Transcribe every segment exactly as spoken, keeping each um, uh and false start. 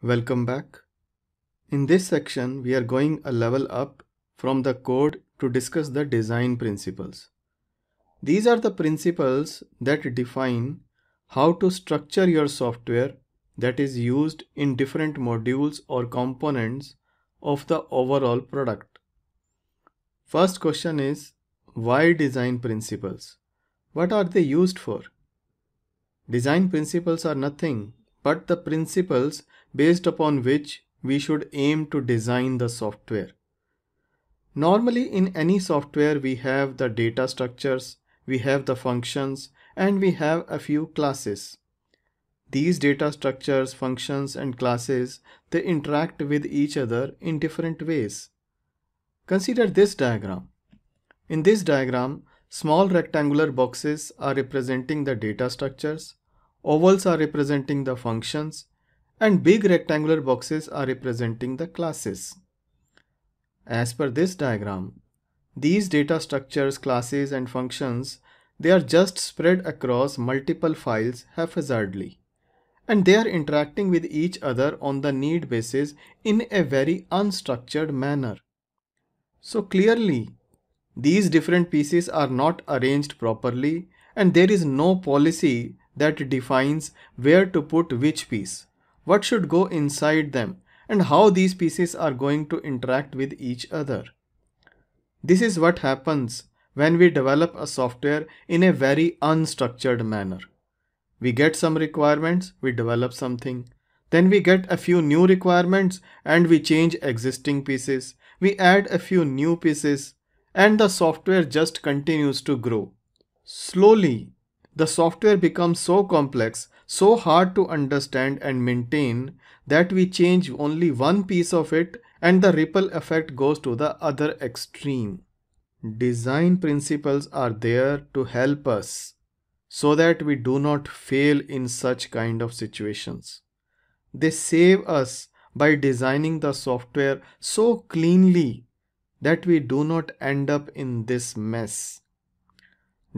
Welcome back. In this section, we are going a level up from the code to discuss the design principles. These are the principles that define how to structure your software that is used in different modules or components of the overall product. First question is, why design principles? What are they used for? Design principles are nothing but the principles based upon which we should aim to design the software. Normally in any software we have the data structures, we have the functions, and we have a few classes. These data structures, functions, and classes, they interact with each other in different ways. Consider this diagram. In this diagram, small rectangular boxes are representing the data structures, ovals are representing the functions, and big rectangular boxes are representing the classes. As per this diagram, these data structures, classes, and functions, they are just spread across multiple files haphazardly, and they are interacting with each other on the need basis in a very unstructured manner. So clearly, these different pieces are not arranged properly, and there is no policy that defines where to put which piece, what should go inside them, and how these pieces are going to interact with each other. This is what happens when we develop a software in a very unstructured manner. We get some requirements, we develop something. Then we get a few new requirements and we change existing pieces. We add a few new pieces, and the software just continues to grow. Slowly, the software becomes so complex, so hard to understand and maintain, that we change only one piece of it and the ripple effect goes to the other extreme. Design principles are there to help us so that we do not fail in such kind of situations. They save us by designing the software so cleanly that we do not end up in this mess.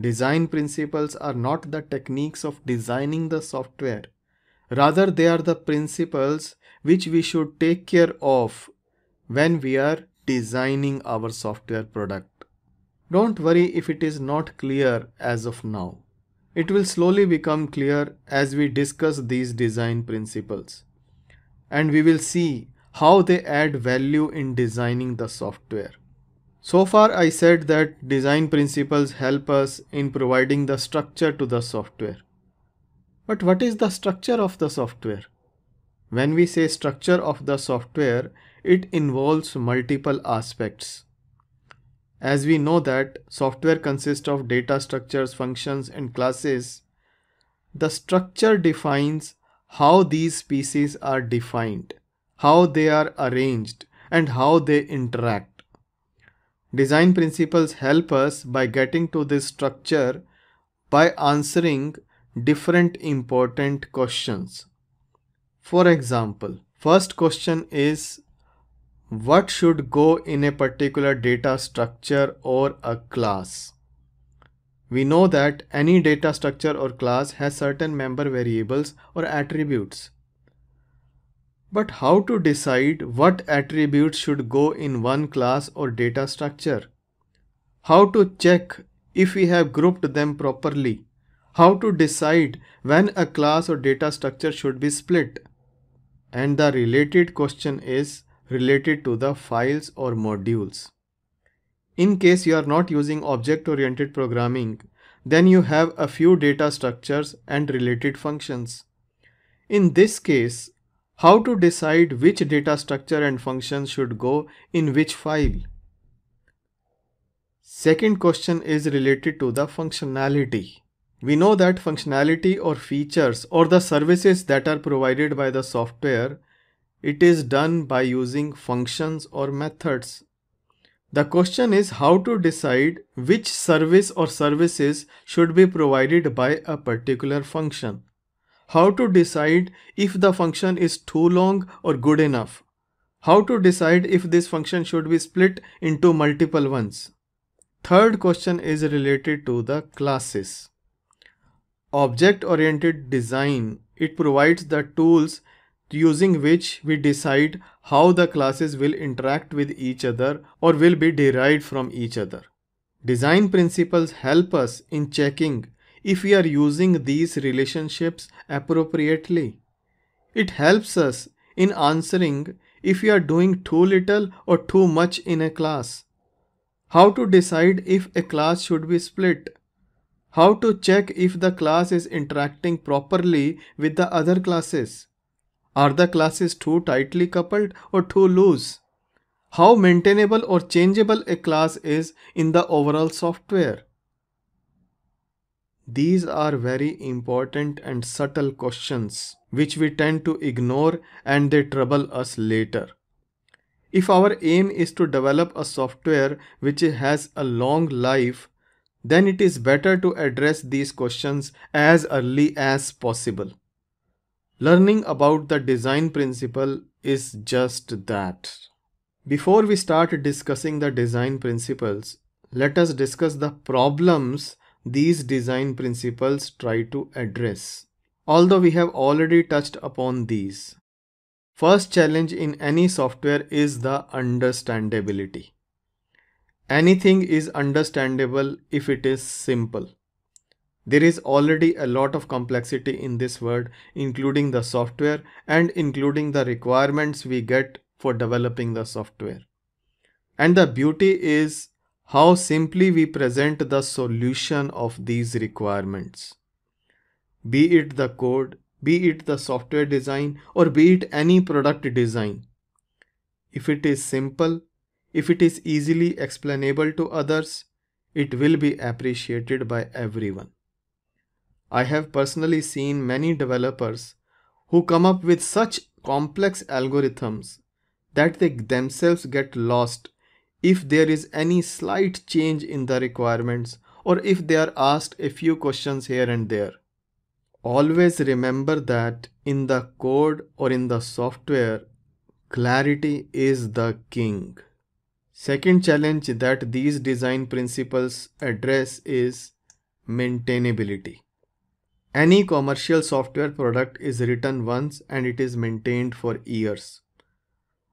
Design principles are not the techniques of designing the software. Rather, they are the principles which we should take care of when we are designing our software product. Don't worry if it is not clear as of now. It will slowly become clear as we discuss these design principles, and we will see how they add value in designing the software. So far I said that design principles help us in providing the structure to the software. But what is the structure of the software? When we say structure of the software, it involves multiple aspects. As we know that software consists of data structures, functions, and classes, the structure defines how these pieces are defined, how they are arranged, and how they interact. Design principles help us by getting to this structure by answering different important questions. For example, first question is, what should go in a particular data structure or a class? We know that any data structure or class has certain member variables or attributes. But how to decide what attributes should go in one class or data structure? How to check if we have grouped them properly? How to decide when a class or data structure should be split? And the related question is related to the files or modules. In case you are not using object-oriented programming, then you have a few data structures and related functions. In this case, how to decide which data structure and functions should go in which file? Second question is related to the functionality. We know that functionality or features or the services that are provided by the software, it is done by using functions or methods. The question is how to decide which service or services should be provided by a particular function. How to decide if the function is too long or good enough? How to decide if this function should be split into multiple ones? Third question is related to the classes. Object-oriented design, it provides the tools using which we decide how the classes will interact with each other or will be derived from each other. Design principles help us in checking if we are using these relationships appropriately. It helps us in answering if we are doing too little or too much in a class. How to decide if a class should be split. How to check if the class is interacting properly with the other classes. Are the classes too tightly coupled or too loose? How maintainable or changeable a class is in the overall software? These are very important and subtle questions which we tend to ignore, and they trouble us later. If our aim is to develop a software which has a long life, then it is better to address these questions as early as possible. Learning about the design principle is just that. Before we start discussing the design principles, let us discuss the problems these design principles try to address, although we have already touched upon these. First challenge in any software is the understandability. Anything is understandable if it is simple. There is already a lot of complexity in this world, including the software and including the requirements we get for developing the software. And the beauty is how simply we present the solution of these requirements. Be it the code, be it the software design, or be it any product design. If it is simple, if it is easily explainable to others, it will be appreciated by everyone. I have personally seen many developers who come up with such complex algorithms that they themselves get lost if there is any slight change in the requirements, or if they are asked a few questions here and there. Always remember that in the code or in the software, clarity is the king. Second challenge that these design principles address is maintainability. Any commercial software product is written once and it is maintained for years.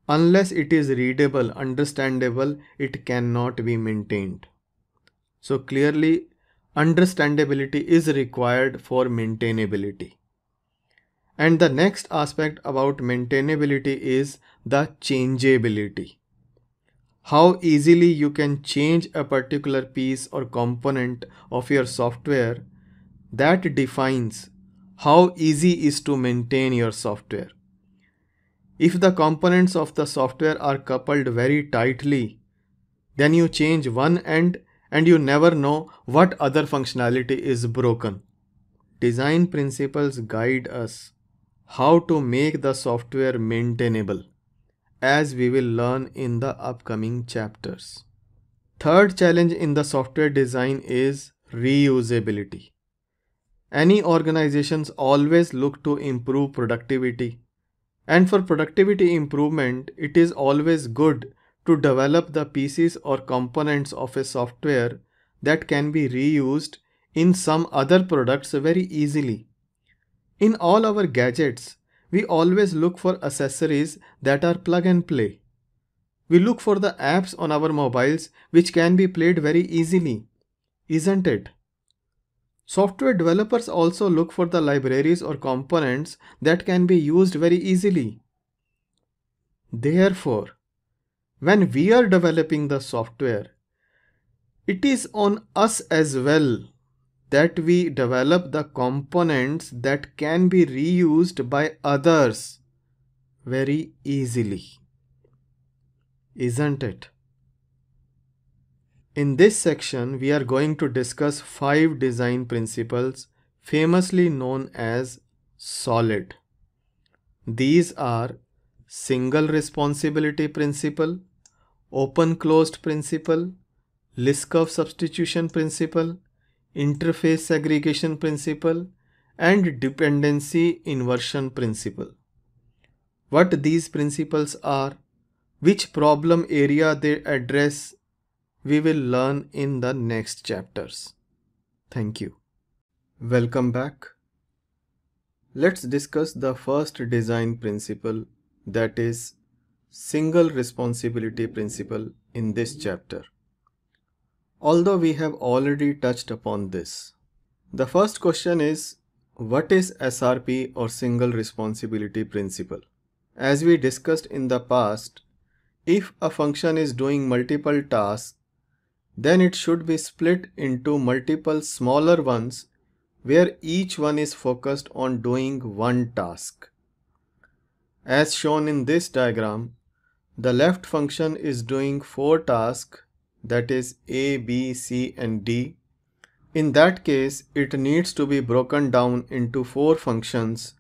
Unless it is readable, understandable, it cannot be maintained. So clearly, understandability is required for maintainability. And the next aspect about maintainability is the changeability. How easily you can change a particular piece or component of your software, that defines how easy it is to maintain your software. If the components of the software are coupled very tightly, then you change one end and you never know what other functionality is broken. Design principles guide us how to make the software maintainable, as we will learn in the upcoming chapters. Third challenge in the software design is reusability. Any organizations always look to improve productivity. And for productivity improvement, it is always good to develop the pieces or components of a software that can be reused in some other products very easily. In all our gadgets, we always look for accessories that are plug and play. We look for the apps on our mobiles which can be played very easily, isn't it? Software developers also look for the libraries or components that can be used very easily. Therefore, when we are developing the software, it is on us as well that we develop the components that can be reused by others very easily, isn't it? In this section, we are going to discuss five design principles famously known as SOLID. These are Single Responsibility Principle, Open Closed Principle, Liskov Substitution Principle, Interface Segregation Principle, and Dependency Inversion Principle. What these principles are, which problem area they address, we will learn in the next chapters. Thank you. Welcome back. Let's discuss the first design principle, that is Single Responsibility Principle, in this chapter. Although we have already touched upon this. The first question is, what is S R P or Single Responsibility Principle? As we discussed in the past, if a function is doing multiple tasks, then it should be split into multiple smaller ones where each one is focused on doing one task. As shown in this diagram, the left function is doing four tasks, that is A, B, C and D. In that case, it needs to be broken down into four functions,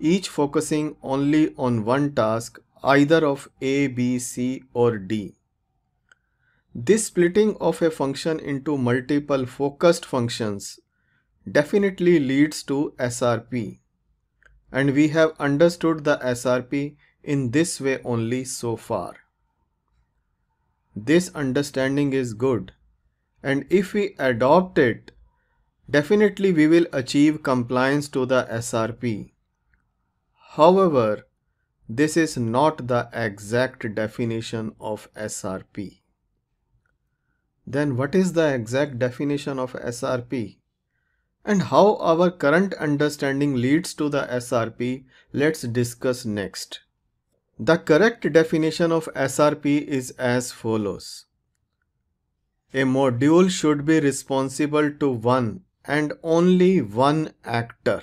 each focusing only on one task, either of A, B, C or D. This splitting of a function into multiple focused functions definitely leads to S R P, and we have understood the S R P in this way only so far. This understanding is good, and if we adopt it, definitely we will achieve compliance to the S R P. However, this is not the exact definition of S R P. Then what is the exact definition of S R P? And how our current understanding leads to the S R P, let's discuss next. The correct definition of S R P is as follows. A module should be responsible to one and only one actor.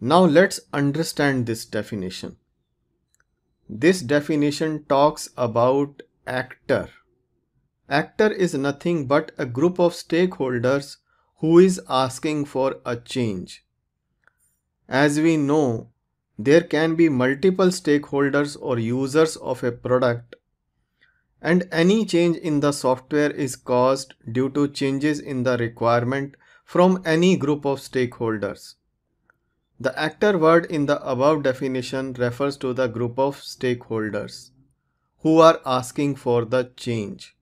Now let's understand this definition. This definition talks about actor. Actor is nothing but a group of stakeholders who is asking for a change. As we know, there can be multiple stakeholders or users of a product, and any change in the software is caused due to changes in the requirement from any group of stakeholders. The actor word in the above definition refers to the group of stakeholders who are asking for the change.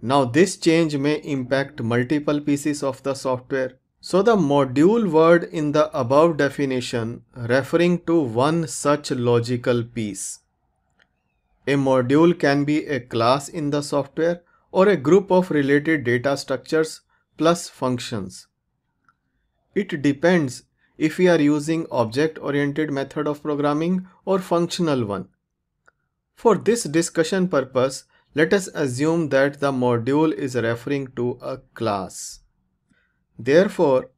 Now this change may impact multiple pieces of the software. So the module word in the above definition referring to one such logical piece. A module can be a class in the software or a group of related data structures plus functions. It depends if we are using object-oriented method of programming or functional one. For this discussion purpose, let us assume that the module is referring to a class. Therefore,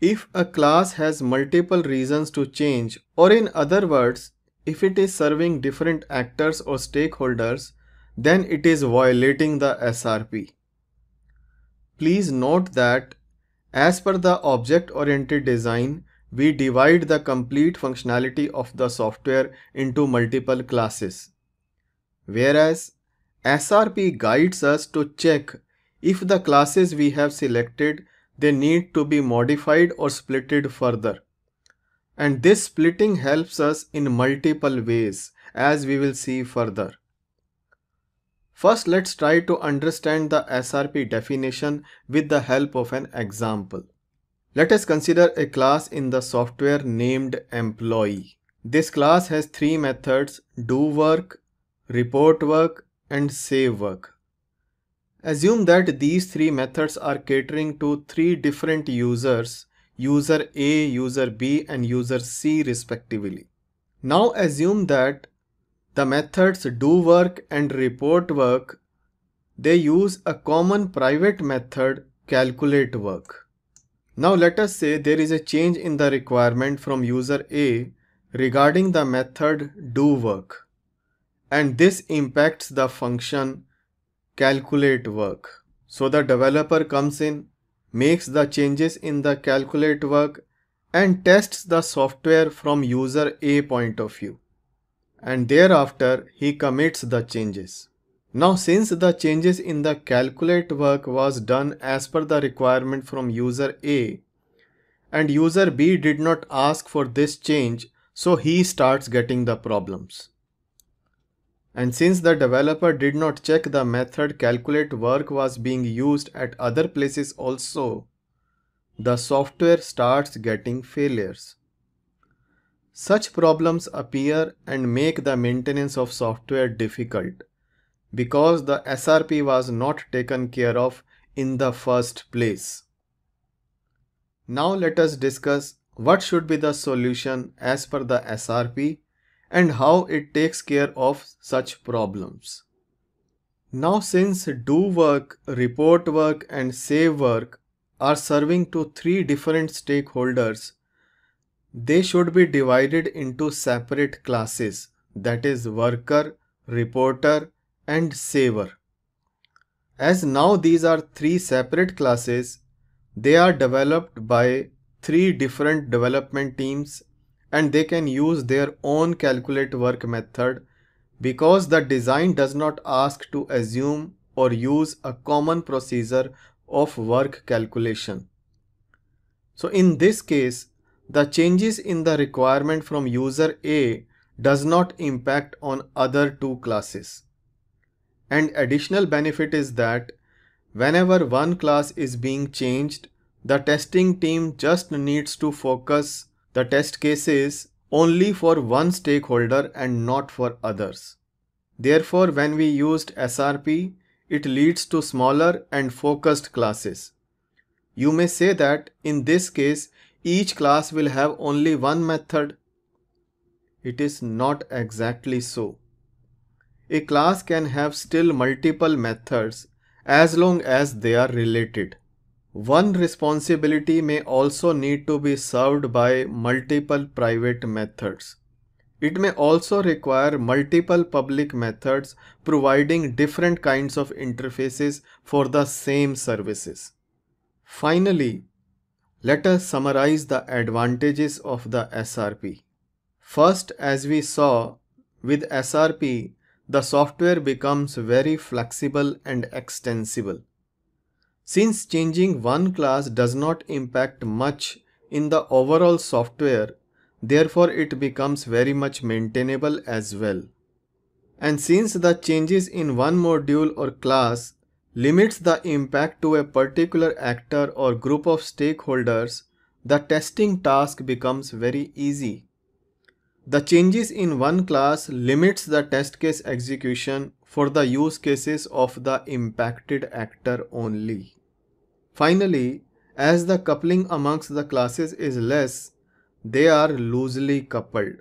if a class has multiple reasons to change, or in other words, if it is serving different actors or stakeholders, then it is violating the S R P. Please note that as per the object-oriented design, we divide the complete functionality of the software into multiple classes, whereas S R P guides us to check if the classes we have selected, they need to be modified or splitted further. And this splitting helps us in multiple ways, as we will see further. First, let's try to understand the S R P definition with the help of an example. Let us consider a class in the software named Employee. This class has three methods: do work, report work, and save work. Assume that these three methods are catering to three different users, user A, user B and user C respectively. Now assume that the methods do work and report work, they use a common private method, calculate work. Now let us say there is a change in the requirement from user A regarding the method do work, and this impacts the function calculate work. So the developer comes in, makes the changes in the calculate work and tests the software from user A point of view. And thereafter he commits the changes. Now since the changes in the calculate work was done as per the requirement from user A, and user B did not ask for this change, so he starts getting the problems. And since the developer did not check the method calculate work was being used at other places also, the software starts getting failures. Such problems appear and make the maintenance of software difficult because the S R P was not taken care of in the first place. Now let us discuss what should be the solution as per the S R P and how it takes care of such problems. Now, since do work, report work and save work are serving to three different stakeholders, they should be divided into separate classes, that is worker, reporter and saver. As now these are three separate classes, they are developed by three different development teams and they can use their own calculate work method because the design does not ask to assume or use a common procedure of work calculation. So in this case, the changes in the requirement from user A does not impact on other two classes. And additional benefit is that whenever one class is being changed, the testing team just needs to focus the test cases only for one stakeholder and not for others. Therefore, when we used S R P, it leads to smaller and focused classes. You may say that in this case, each class will have only one method. It is not exactly so. A class can have still multiple methods as long as they are related. One responsibility may also need to be served by multiple private methods. It may also require multiple public methods providing different kinds of interfaces for the same services. Finally, let us summarize the advantages of the S R P. First, as we saw, with S R P, the software becomes very flexible and extensible. Since changing one class does not impact much in the overall software, therefore it becomes very much maintainable as well. And since the changes in one module or class limits the impact to a particular actor or group of stakeholders, the testing task becomes very easy. The changes in one class limits the test case execution for the use cases of the impacted actor only. Finally, as the coupling amongst the classes is less, they are loosely coupled.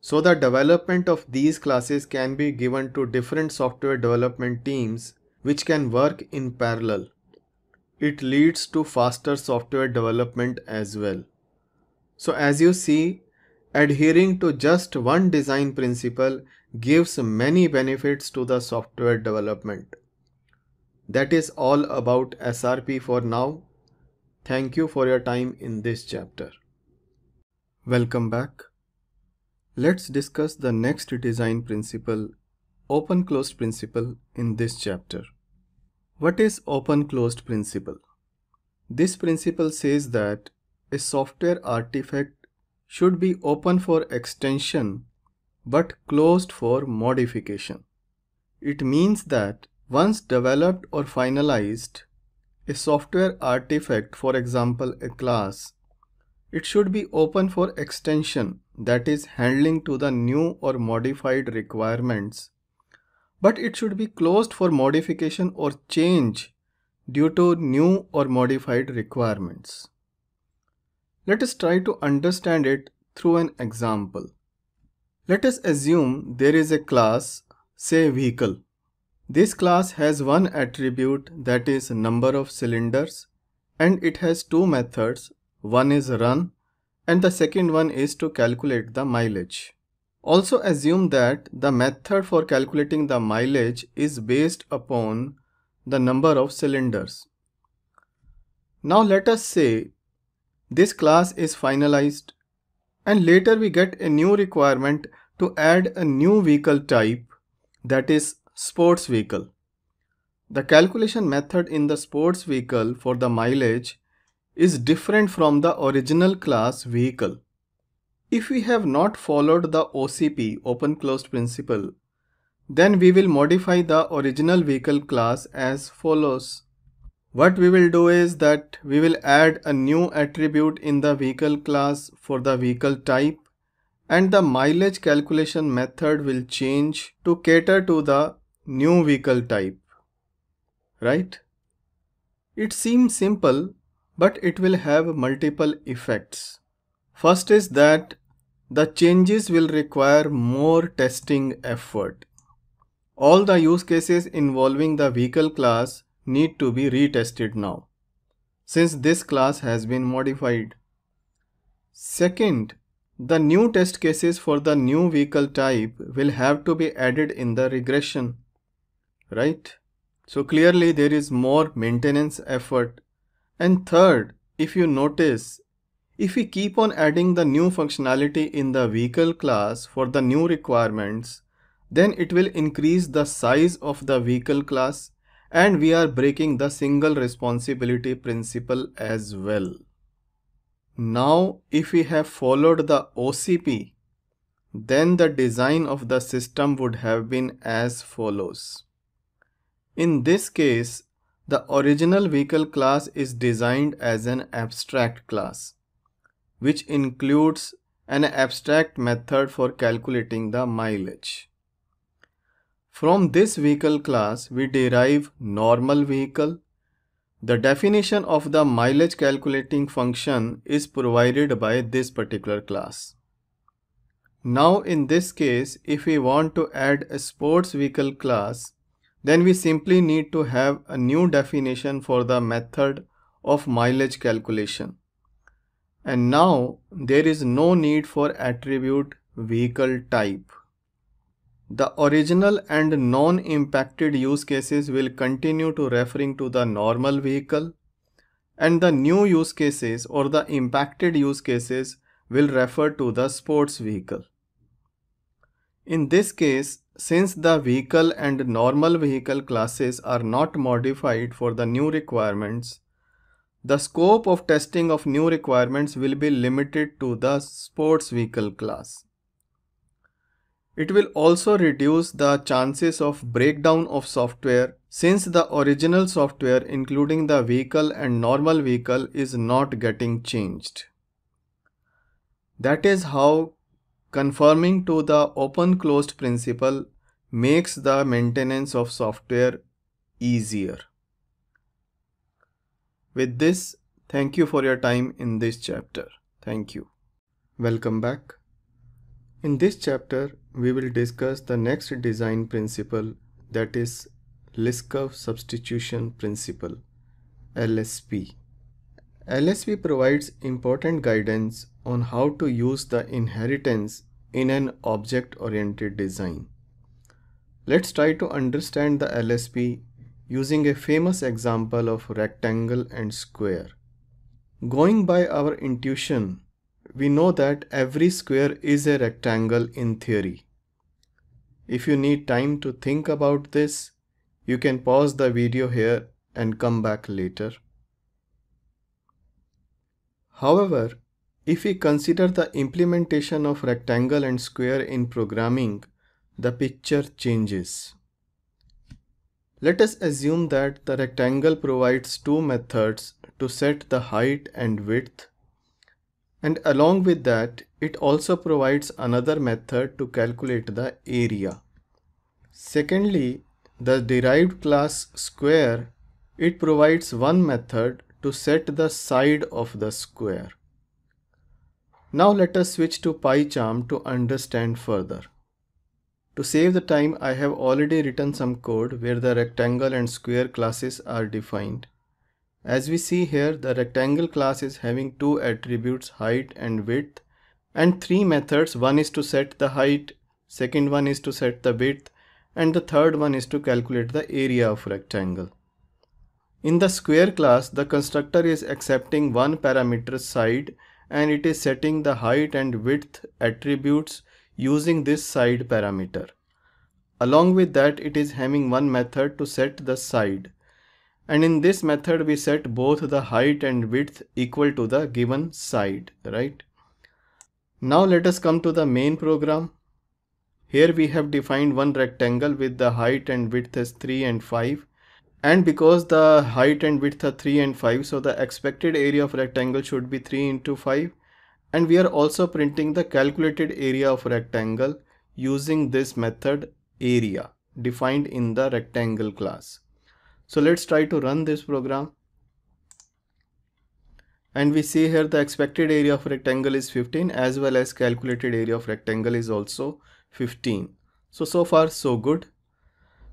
So the development of these classes can be given to different software development teams which can work in parallel. It leads to faster software development as well. So as you see, adhering to just one design principle gives many benefits to the software development. That is all about S R P for now. Thank you for your time in this chapter. Welcome back. Let's discuss the next design principle, Open Closed Principle, in this chapter. What is Open Closed Principle? This principle says that a software artifact should be open for extension but closed for modification. It means that once developed or finalized, a software artifact, for example a class, it should be open for extension, that is handling to the new or modified requirements, but it should be closed for modification or change due to new or modified requirements. Let us try to understand it through an example. Let us assume there is a class, say vehicle. This class has one attribute, that is number of cylinders, and it has two methods. One is run and the second one is to calculate the mileage. Also assume that the method for calculating the mileage is based upon the number of cylinders. Now let us say this class is finalized and later we get a new requirement to add a new vehicle type, that is sports vehicle. The calculation method in the sports vehicle for the mileage is different from the original class vehicle. If we have not followed the O C P, Open Closed Principle, then we will modify the original vehicle class as follows. What we will do is that we will add a new attribute in the vehicle class for the vehicle type, and the mileage calculation method will change to cater to the new vehicle type, right? It seems simple, but it will have multiple effects. First is that the changes will require more testing effort. All the use cases involving the vehicle class need to be retested now, since this class has been modified. Second, the new test cases for the new vehicle type will have to be added in the regression, right? So clearly there is more maintenance effort. And third, if you notice, if we keep on adding the new functionality in the vehicle class for the new requirements, then it will increase the size of the vehicle class, and we are breaking the single responsibility principle as well. Now, if we have followed the O C P, then the design of the system would have been as follows. In this case, the original vehicle class is designed as an abstract class, which includes an abstract method for calculating the mileage. From this vehicle class, we derive normal vehicle. The definition of the mileage calculating function is provided by this particular class. Now in this case, if we want to add a sports vehicle class, then we simply need to have a new definition for the method of mileage calculation. And now there is no need for attribute vehicle type. The original and non-impacted use cases will continue to referring to the normal vehicle, and the new use cases or the impacted use cases will refer to the sports vehicle. In this case, since the vehicle and normal vehicle classes are not modified for the new requirements, the scope of testing of new requirements will be limited to the sports vehicle class. It will also reduce the chances of breakdown of software, since the original software including the vehicle and normal vehicle is not getting changed. That is how conforming to the Open Closed Principle makes the maintenance of software easier. With this, thank you for your time in this chapter. Thank you. Welcome back. In this chapter, we will discuss the next design principle, that is Liskov Substitution Principle, L S P. L S P provides important guidance on how to use the inheritance in an object-oriented design. Let's try to understand the L S P using a famous example of rectangle and square. Going by our intuition, we know that every square is a rectangle in theory. If you need time to think about this, you can pause the video here and come back later. However, if we consider the implementation of rectangle and square in programming, the picture changes. Let us assume that the rectangle provides two methods to set the height and width, and along with that, it also provides another method to calculate the area. Secondly, the derived class square, it provides one method to set the side of the square. Now let us switch to PyCharm to understand further. To save the time, I have already written some code where the rectangle and square classes are defined. As we see here, the rectangle class is having two attributes, height and width, and three methods. One is to set the height, second one is to set the width, and the third one is to calculate the area of rectangle. In the square class, the constructor is accepting one parameter side, and it is setting the height and width attributes using this side parameter. Along with that, it is having one method to set the side. And in this method, we set both the height and width equal to the given side, right? Now let us come to the main program. Here we have defined one rectangle with the height and width as three and five. And because the height and width are three and five, so the expected area of rectangle should be three into five. And we are also printing the calculated area of rectangle using this method area defined in the rectangle class. So let's try to run this program. And we see here the expected area of rectangle is fifteen, as well as calculated area of rectangle is also fifteen. So, so far so good.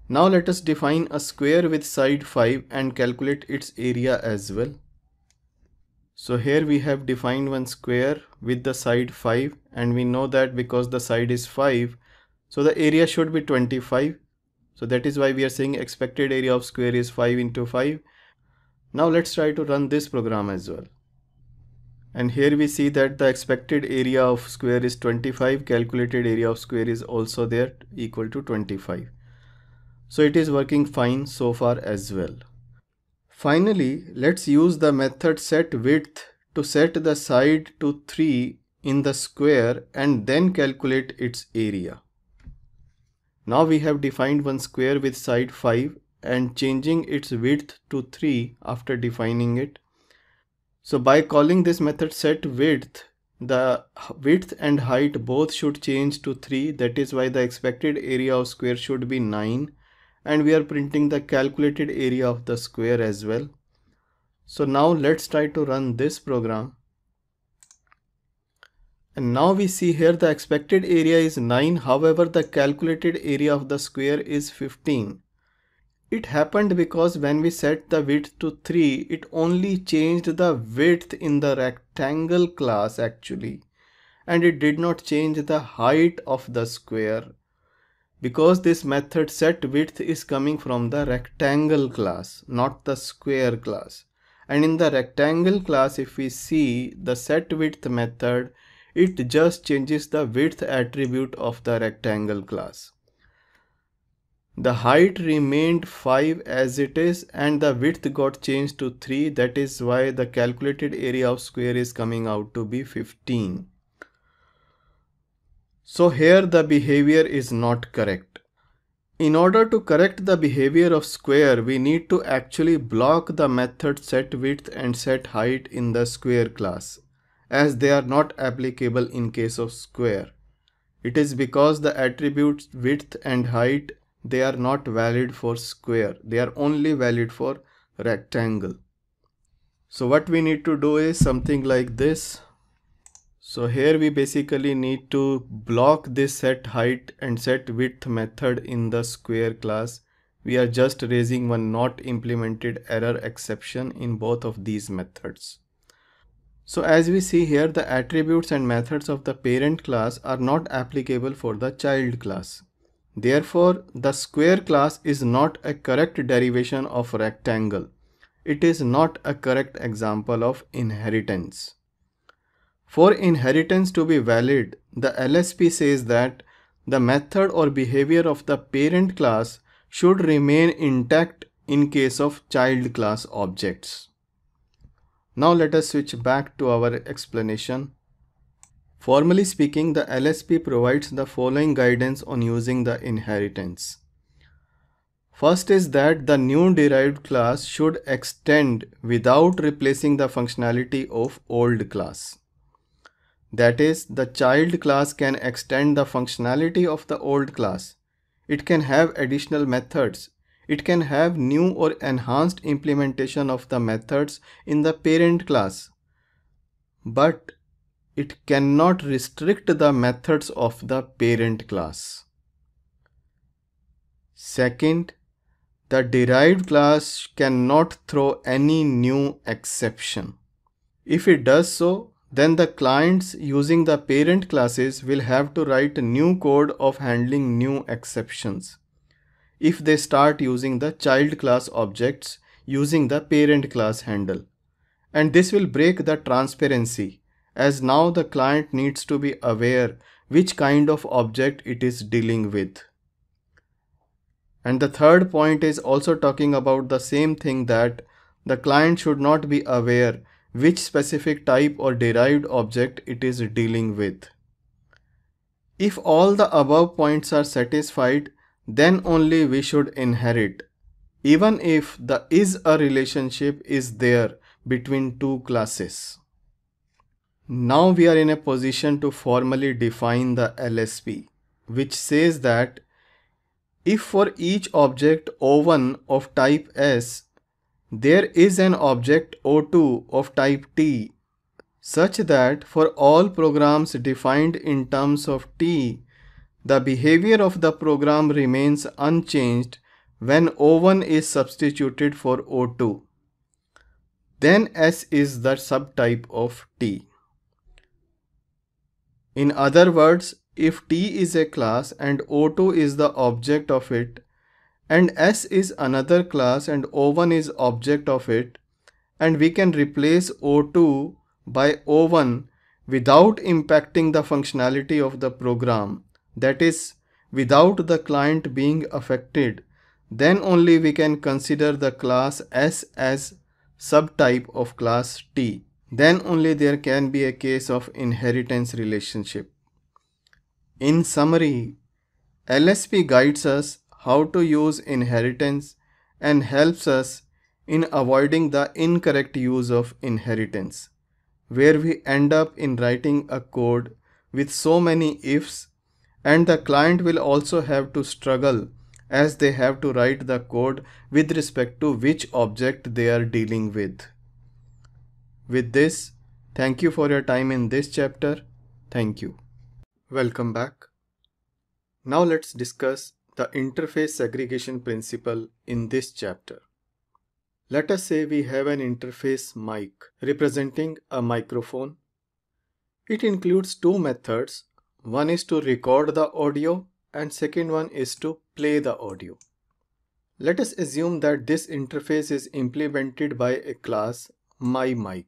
Now let us define a square with side five and calculate its area as well. So here we have defined one square with the side five, and we know that because the side is five, so the area should be twenty-five. So that is why we are saying expected area of square is five into five. Now let's try to run this program as well. And here we see that the expected area of square is twenty-five, calculated area of square is also there equal to twenty-five. So it is working fine so far as well. Finally, let's use the method setWidth to set the side to three in the square and then calculate its area. Now we have defined one square with side five and changing its width to three after defining it. So by calling this method setWidth, the width and height both should change to three. That is why the expected area of square should be nine, and we are printing the calculated area of the square as well. So now let's try to run this program. And now we see here the expected area is nine, however the calculated area of the square is fifteen. It happened because when we set the width to three, it only changed the width in the rectangle class actually, and it did not change the height of the square, because this method setWidth is coming from the rectangle class, not the square class. And in the rectangle class, if we see the setWidth method, it just changes the width attribute of the rectangle class. The height remained five as it is, and the width got changed to three. That is why the calculated area of square is coming out to be fifteen. So here the behavior is not correct. In order to correct the behavior of square, we need to actually block the method setWidth and setHeight in the square class, as they are not applicable in case of square. It is because the attributes width and height, they are not valid for square. They are only valid for rectangle. So what we need to do is something like this. So here we basically need to block this set height and set width method in the square class. We are just raising one not implemented error exception in both of these methods. So as we see here, the attributes and methods of the parent class are not applicable for the child class. Therefore, the square class is not a correct derivation of rectangle. It is not a correct example of inheritance. For inheritance to be valid, the L S P says that the method or behavior of the parent class should remain intact in case of child class objects. Now let us switch back to our explanation. Formally speaking, the L S P provides the following guidance on using the inheritance. First is that the new derived class should extend without replacing the functionality of old class. That is, the child class can extend the functionality of the old class. It can have additional methods. It can have new or enhanced implementation of the methods in the parent class. But it cannot restrict the methods of the parent class. Second, the derived class cannot throw any new exception. If it does so, then the clients using the parent classes will have to write a new code of handling new exceptions if they start using the child class objects using the parent class handle. And this will break the transparency, as now the client needs to be aware which kind of object it is dealing with. And the third point is also talking about the same thing, that the client should not be aware which specific type or derived object it is dealing with. If all the above points are satisfied, then only we should inherit. even if the is a relationship is there between two classes. Now we are in a position to formally define the L S P, which says that if for each object O one of type S, there is an object O two of type T, such that for all programs defined in terms of T, the behavior of the program remains unchanged when O one is substituted for O two. Then S is the subtype of T. In other words, if T is a class and O two is the object of it, and S is another class and O one is object of it, and we can replace O two by O one without impacting the functionality of the program, that is, without the client being affected, then only we can consider the class S as subtype of class T. Then only there can be a case of inheritance relationship. In summary, L S P guides us how to use inheritance and helps us in avoiding the incorrect use of inheritance, where we end up in writing a code with so many ifs, and the client will also have to struggle as they have to write the code with respect to which object they are dealing with. With this, thank you for your time in this chapter. Thank you. Welcome back. Now let's discuss the interface segregation principle in this chapter. Let us say we have an interface mic representing a microphone. It includes two methods. One is to record the audio and second one is to play the audio. Let us assume that this interface is implemented by a class MyMic.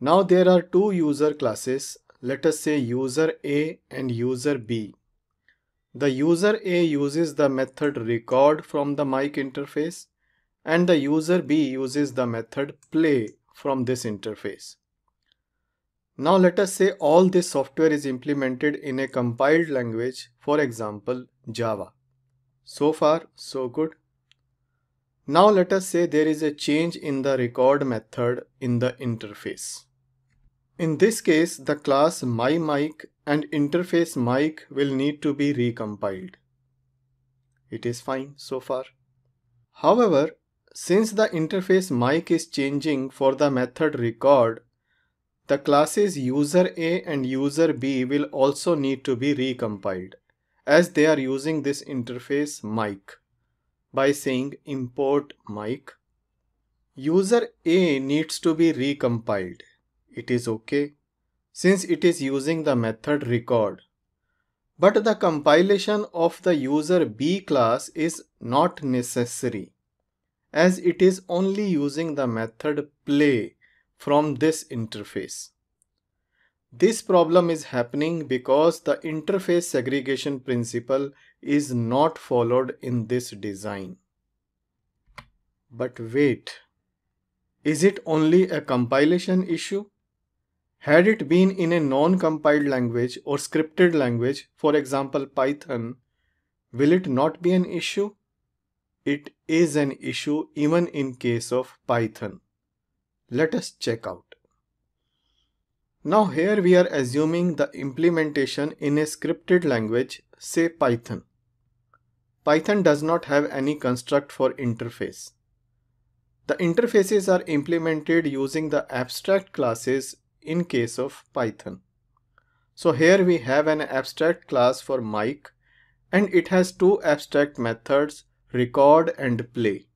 Now there are two user classes, let us say user A and user B. The user A uses the method record from the mic interface and the user B uses the method play from this interface. Now let us say all this software is implemented in a compiled language, for example Java. So far, so good. Now let us say there is a change in the record method in the interface. In this case, the class MyMic and interface mic will need to be recompiled. It is fine so far. However, since the interface mic is changing for the method record, the classes user A and user B will also need to be recompiled as they are using this interface mic. By saying import mic, user A needs to be recompiled. It is okay since it is using the method record. But the compilation of the user B class is not necessary as it is only using the method play from this interface. This problem is happening because the interface segregation principle is not followed in this design. But wait, is it only a compilation issue? Had it been in a non-compiled language or scripted language, for example Python, will it not be an issue? It is an issue even in case of Python. Let us check out. Now here we are assuming the implementation in a scripted language, say Python. Python does not have any construct for interface. The interfaces are implemented using the abstract classes in case of Python. So here we have an abstract class for mic and it has two abstract methods, record and play.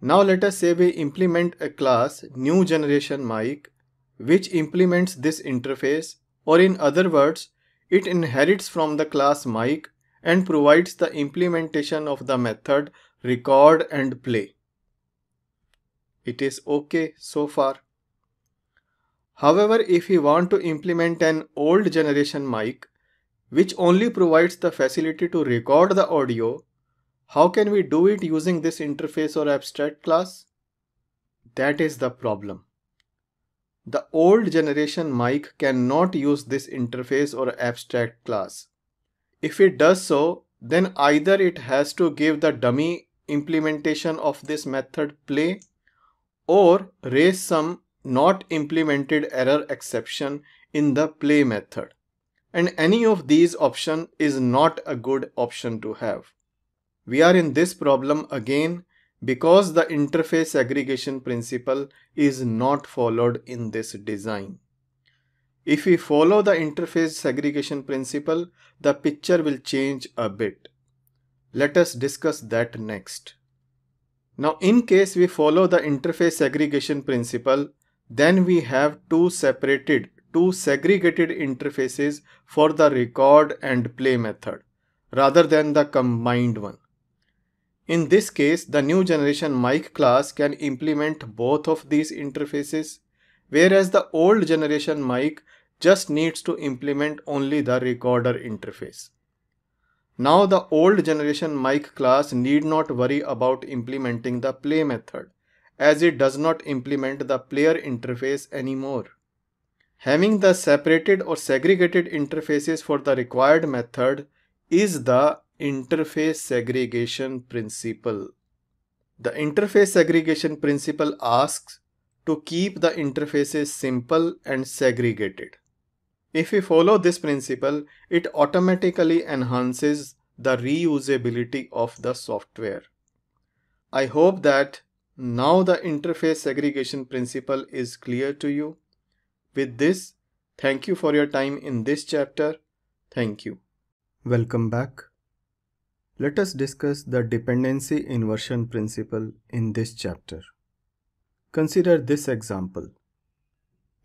Now let us say we implement a class new generation mic which implements this interface, or in other words, it inherits from the class mic and provides the implementation of the method record and play. It is okay so far. However, if we want to implement an old generation mic which only provides the facility to record the audio, how can we do it using this interface or abstract class? That is the problem. The old generation mic cannot use this interface or abstract class. If it does so, then either it has to give the dummy implementation of this method play or raise some not implemented error exception in the play method. And any of these options is not a good option to have. We are in this problem again because the interface segregation principle is not followed in this design. If we follow the interface segregation principle, the picture will change a bit. Let us discuss that next. Now, in case we follow the interface segregation principle, then we have two separated, two segregated interfaces for the record and play method, rather than the combined one. In this case, the new generation mic class can implement both of these interfaces, whereas the old generation mic just needs to implement only the recorder interface. Now the old generation mic class need not worry about implementing the play method, as it does not implement the player interface anymore. Having the separated or segregated interfaces for the required method is the interface segregation principle. The interface segregation principle asks to keep the interfaces simple and segregated. If we follow this principle, it automatically enhances the reusability of the software. I hope that now the interface segregation principle is clear to you. With this, thank you for your time in this chapter. Thank you. Welcome back. Let us discuss the dependency inversion principle in this chapter. Consider this example.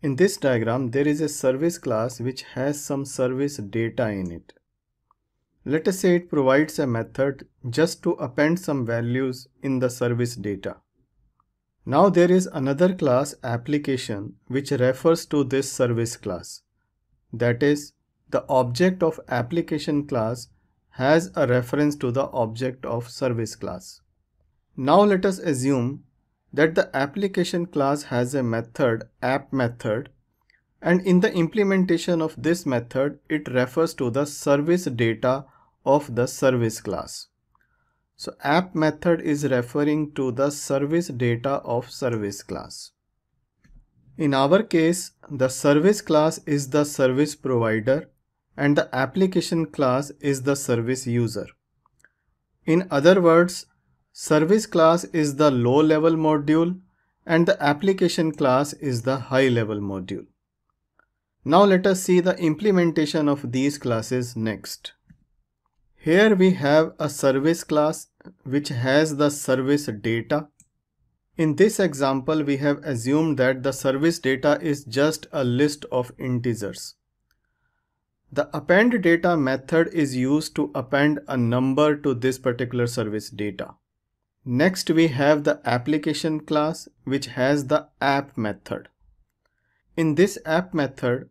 In this diagram, there is a service class which has some service data in it. Let us say it provides a method just to append some values in the service data. Now there is another class application which refers to this service class. That is, the object of application class has a reference to the object of service class. Now let us assume that the application class has a method, app method, and in the implementation of this method, it refers to the service data of the service class. So app method is referring to the service data of service class. In our case, the service class is the service provider and the application class is the service user. In other words, service class is the low-level module and the application class is the high-level module. Now let us see the implementation of these classes next. Here we have a service class which has the service data. In this example, we have assumed that the service data is just a list of integers. The append data method is used to append a number to this particular service data. Next, we have the application class which has the app method. In this app method,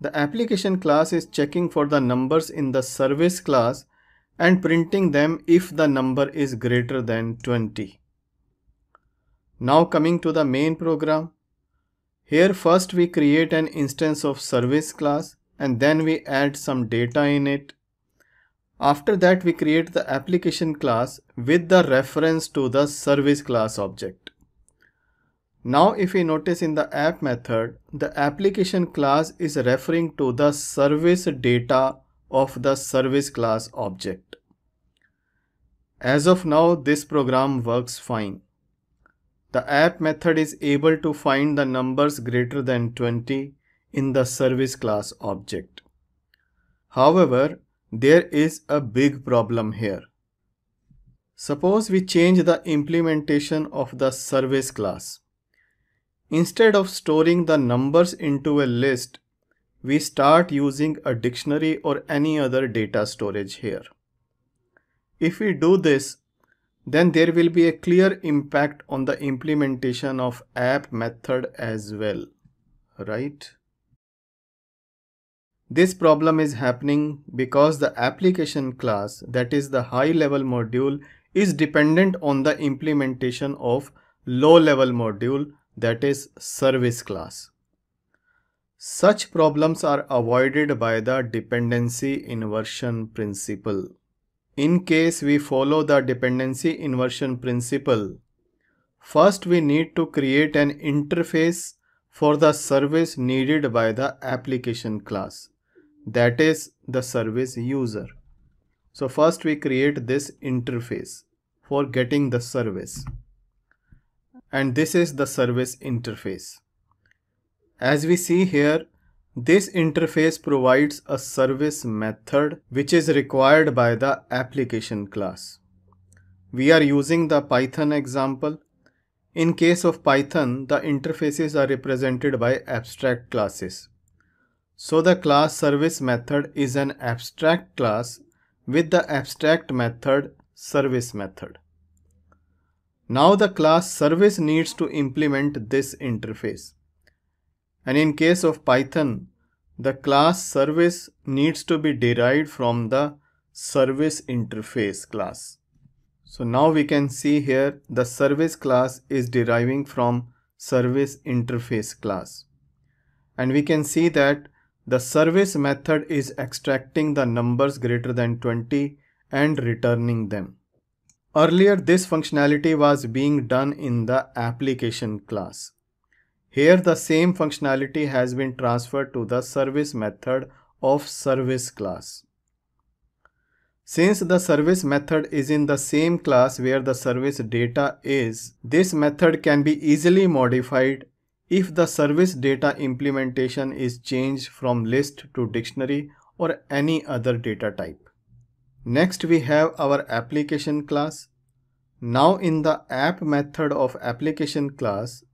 the application class is checking for the numbers in the service class and printing them if the number is greater than twenty. Now coming to the main program. Here first we create an instance of service class and then we add some data in it. After that, we create the application class with the reference to the service class object. Now, if we notice in the app method, the application class is referring to the service data of the service class object. As of now, this program works fine. The app method is able to find the numbers greater than twenty in the service class object. However, there is a big problem here. Suppose we change the implementation of the service class. Instead of storing the numbers into a list, we start using a dictionary or any other data storage here. If we do this, then there will be a clear impact on the implementation of app method as well, right? This problem is happening because the application class, that is the high level module, is dependent on the implementation of low level module, that is service class. Such problems are avoided by the dependency inversion principle. in case we follow the dependency inversion principle. First, we need to create an interface for the service needed by the application class, that is the service user. So first we create this interface for getting the service, and this is the service interface. As we see here, this interface provides a service method which is required by the application class. We are using the Python example. In case of Python, the interfaces are represented by abstract classes. So the class service method is an abstract class with the abstract method service method. Now the class service needs to implement this interface. And in case of Python, the class service needs to be derived from the service interface class. So now we can see here the service class is deriving from service interface class. And we can see that the service method is extracting the numbers greater than twenty and returning them. Earlier this functionality was being done in the application class. Here the same functionality has been transferred to the service method of service class. Since the service method is in the same class where the service data is, this method can be easily modified if the service data implementation is changed from list to dictionary or any other data type. Next we have our application class. Now in the app method of application class,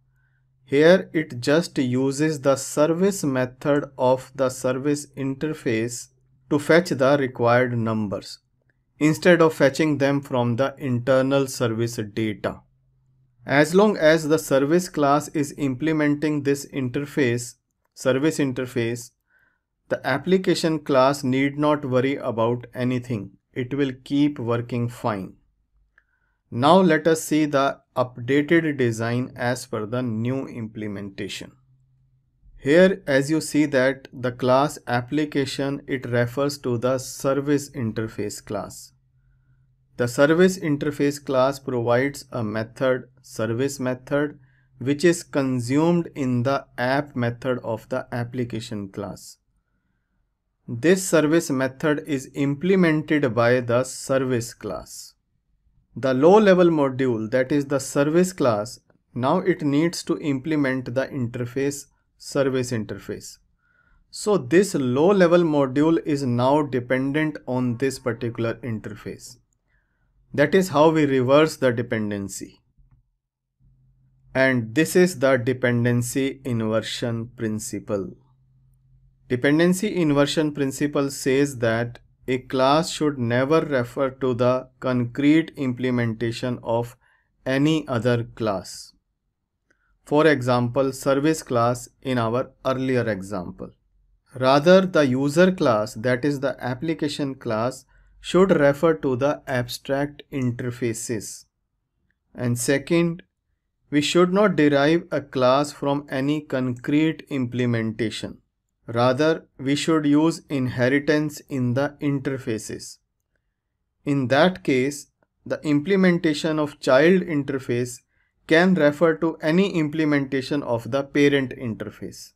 here it just uses the service method of the service interface to fetch the required numbers, instead of fetching them from the internal service data. As long as the service class is implementing this interface, service interface, the application class need not worry about anything. It will keep working fine. Now let us see the updated design as per the new implementation. Here, as you see that the class application, it refers to the service interface class. The service interface class provides a method, service method, which is consumed in the app method of the application class. This service method is implemented by the service class. The low-level module, that is the service class, now it needs to implement the interface service interface. So this low level module is now dependent on this particular interface. That is how we reverse the dependency. And this is the dependency inversion principle. Dependency inversion principle says that a class should never refer to the concrete implementation of any other class. For example, service class in our earlier example. Rather, the user class, that is the application class, should refer to the abstract interfaces. And second, we should not derive a class from any concrete implementation. Rather, we should use inheritance in the interfaces. In that case, the implementation of child interface can refer to any implementation of the parent interface.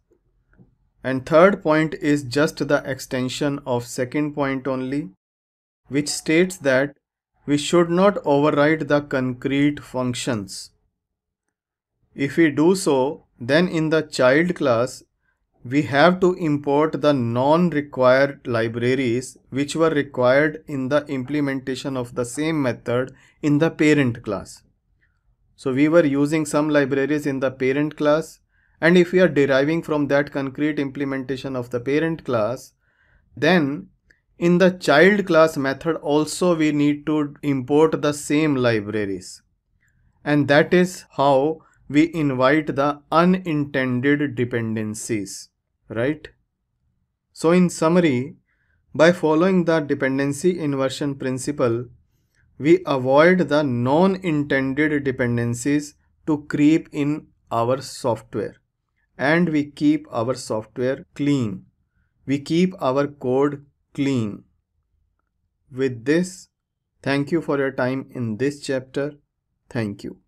And third point is just the extension of second point only, which states that we should not override the concrete functions. If we do so, then in the child class, we have to import the non-required libraries which were required in the implementation of the same method in the parent class. So we were using some libraries in the parent class, and if we are deriving from that concrete implementation of the parent class, then in the child class method also we need to import the same libraries. And that is how we invite the unintended dependencies, right? So in summary, by following the dependency inversion principle, we avoid the non-intended dependencies to creep in our software, and we keep our software clean. We keep our code clean. With this, Thank you for your time in this chapter. Thank you.